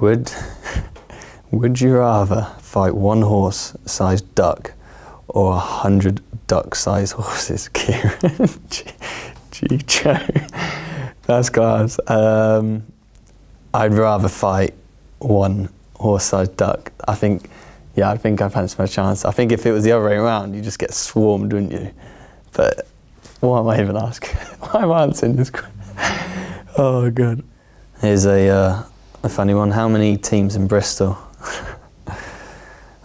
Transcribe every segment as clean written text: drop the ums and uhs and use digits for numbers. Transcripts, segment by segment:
Would you rather fight one horse-sized duck or 100 duck-sized horses, Kieran? Chicho. That's class. I'd rather fight one horse-sized duck. I think, yeah, I think I fancy my chance. I think if it was the other way around, you just get swarmed, wouldn't you? But why am I even asking? Why am I answering this question? Oh, good. Here's a funny one. How many teams in Bristol? I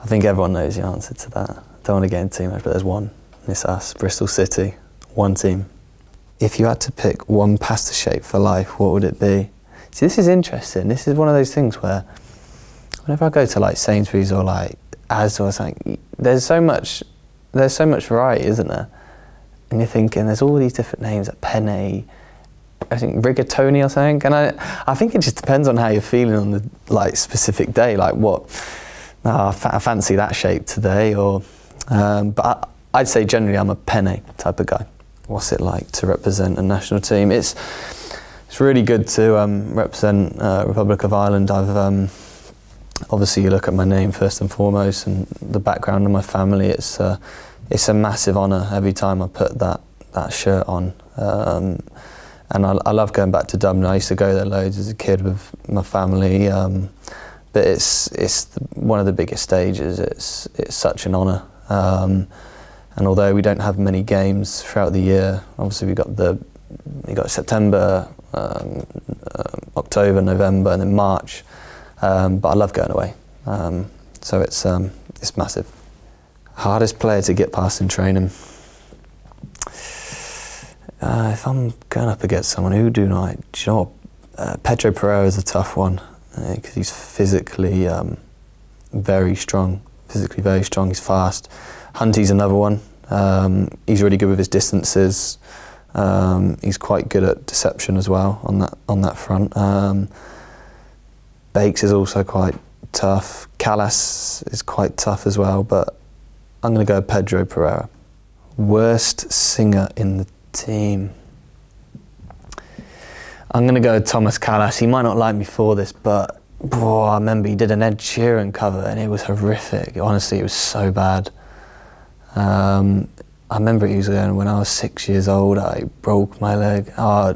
think everyone knows the answer to that. Don't want to get into too much, but there's one. It's us, Bristol City. One team. If you had to pick one pasta shape for life, what would it be? See, this is interesting. This is one of those things where whenever I go to like Sainsbury's or like Asda or something, there's so much variety, isn't there? And you're thinking there's all these different names, like penne, I think rigatoni or something. And I think it just depends on how you're feeling on the like specific day, like what I fancy that shape today, or but I'd say generally I'm a penne type of guy. What's it like to represent a national team? It's really good to represent Republic of Ireland. I've obviously you look at my name first and foremost, and the background of my family. It's a massive honour every time I put that shirt on. And I love going back to Dublin. I used to go there loads as a kid with my family. But it's one of the biggest stages. It's such an honour. And although we don't have many games throughout the year, obviously we got September, October, November, and then March. But I love going away. So it's massive. Hardest player to get past in training. If I'm going up against someone who Pedro Pereira is a tough one because he's physically very strong. Physically very strong. He's fast. Hunty's another one. He's really good with his distances. He's quite good at deception as well on that front. Bakes is also quite tough. Callas is quite tough as well. But I'm going to go Pedro Pereira. Worst singer in the team. I'm going to go Thomas Callas. He might not like me for this, but I remember he did an Ed Sheeran cover and it was horrific. Honestly, it was so bad. I remember it was when I was 6 years old, I broke my leg. Oh,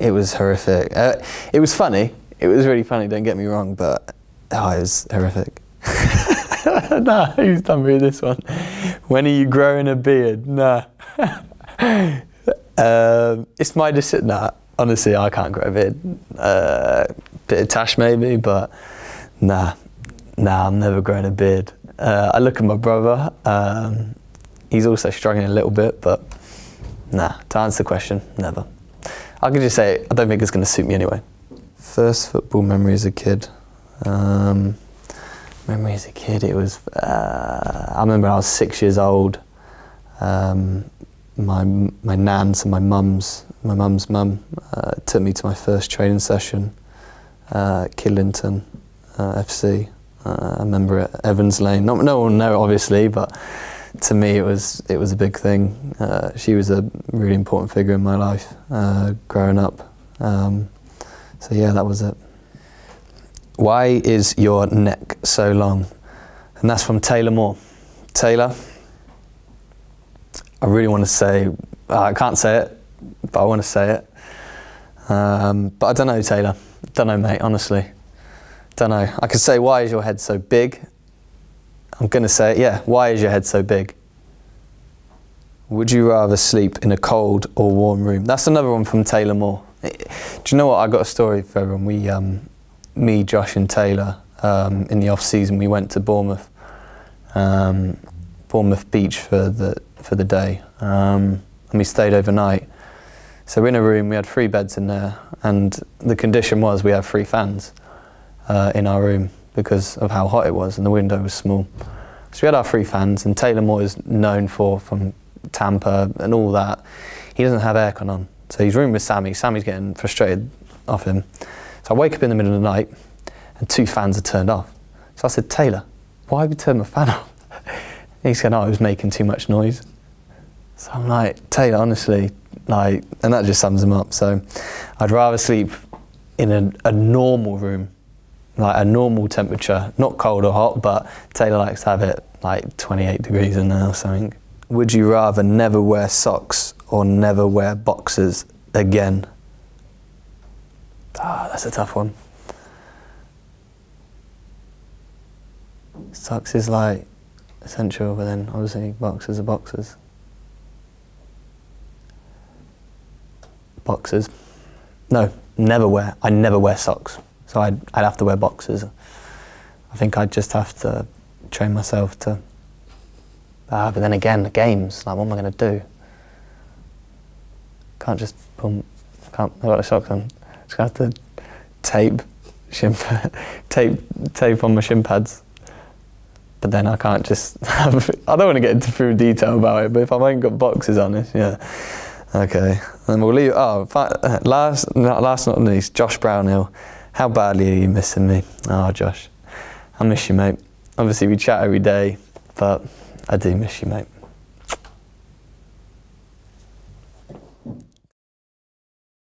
it was horrific. It was funny. It was really funny, don't get me wrong, but it was horrific. Nah, who's done with this one? When are you growing a beard? Nah. It's my decision. Nah, honestly, I can't grow a beard. Bit of tash maybe, but nah, I'm never growing a beard. I look at my brother. He's also struggling a little bit, but nah, to answer the question, never. I could just say, I don't think it's going to suit me anyway. First football memory as a kid. It was, I remember I was 6 years old. My nan's and my mum's mum took me to my first training session at Kidlington FC. I remember at Evans Lane. No one will know obviously, but to me it was a big thing. She was a really important figure in my life growing up. So yeah, that was it. Why is your neck so long? And that's from Taylor Moore. Taylor, I really want to say, I can't say it, but I want to say it. But I don't know, Taylor. Don't know, mate, honestly. Don't know. I could say, why is your head so big? I'm going to say it, yeah. Why is your head so big? Would you rather sleep in a cold or warm room? That's another one from Taylor Moore. Do you know what? I got a story for everyone. We, me, Josh and Taylor, in the off-season, we went to Bournemouth. Bournemouth Beach for the day, and we stayed overnight. So in a room, we had three beds in there, and the condition was we had three fans in our room because of how hot it was and the window was small. So we had our three fans, and Taylor Moore is known from Tampa and all that. He doesn't have aircon on, so he's rooming with Sammy. Sammy's getting frustrated off him. So I wake up in the middle of the night, and two fans are turned off. So I said, Taylor, why have you turned my fan off? And he said, oh, it was making too much noise. So I'm like, Taylor, honestly, like, and that just sums him up. So I'd rather sleep in a normal room like a normal temperature, not cold or hot, but Taylor likes to have it like 28 degrees in there or something. Would you rather never wear socks or never wear boxers again? Ah, that's a tough one. Socks is like essential, but then obviously boxers are boxers. Boxers. No, never wear. I never wear socks. So I'd have to wear boxers. I think I'd just have to train myself to... but then again, the games, like what am I going to do? Can't just pump, can't, I've got the socks on. Just going to have to tape, tape on my shin pads. But then I can't just have, I don't want to get into full detail about it, but if I haven't got boxers on it, yeah. Okay, then we'll leave, oh, last not least, Josh Brownhill. How badly are you missing me? Oh, Josh, I miss you, mate. Obviously, we chat every day, but I do miss you, mate.